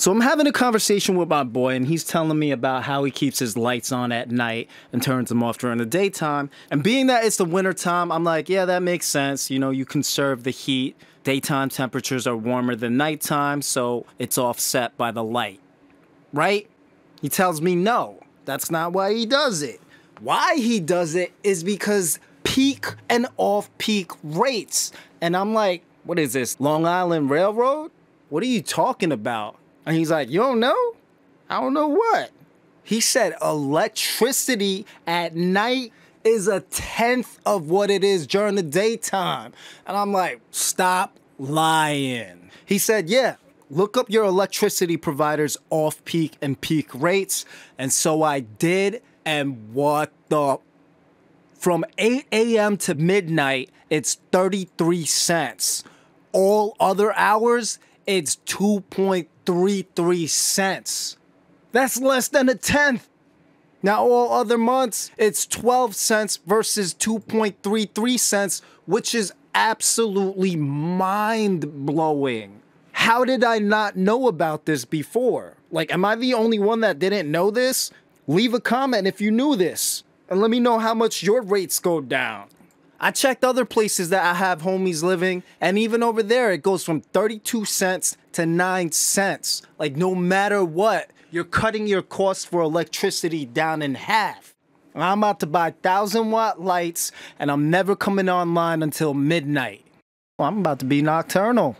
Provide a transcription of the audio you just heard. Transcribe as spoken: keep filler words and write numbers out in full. So I'm having a conversation with my boy, and he's telling me about how he keeps his lights on at night and turns them off during the daytime. And being that it's the winter time, I'm like, yeah, that makes sense. You know, you conserve the heat. Daytime temperatures are warmer than nighttime, so it's offset by the light, right? He tells me no, that's not why he does it. Why he does it is because peak and off-peak rates. And I'm like, what is this, Long Island Railroad? What are you talking about? And he's like, you don't know? I don't know what. He said electricity at night is a tenth of what it is during the daytime. And I'm like, stop lying. He said, yeah, look up your electricity provider's off-peak and peak rates. And so I did, and what the... From eight A M to midnight, it's thirty-three cents. All other hours, it's two point three three cents. That's less than a tenth. Now, all other months, it's twelve cents versus two point three three cents, which is absolutely mind-blowing. How did I not know about this before? Like, am I the only one that didn't know this? Leave a comment if you knew this, and let me know how much your rates go down. I checked other places that I have homies living, and even over there, it goes from thirty-two cents to nine cents. Like, no matter what, you're cutting your cost for electricity down in half. I'm about to buy thousand watt lights, and I'm never coming online until midnight. Well, I'm about to be nocturnal.